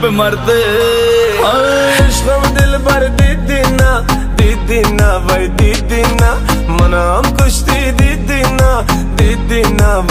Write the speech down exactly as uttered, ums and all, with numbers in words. पे मरते और दिल पर दीदी ना दीदी ना भाई दीदी ना मना हम कुश्ती दीदी ना दीदी ना।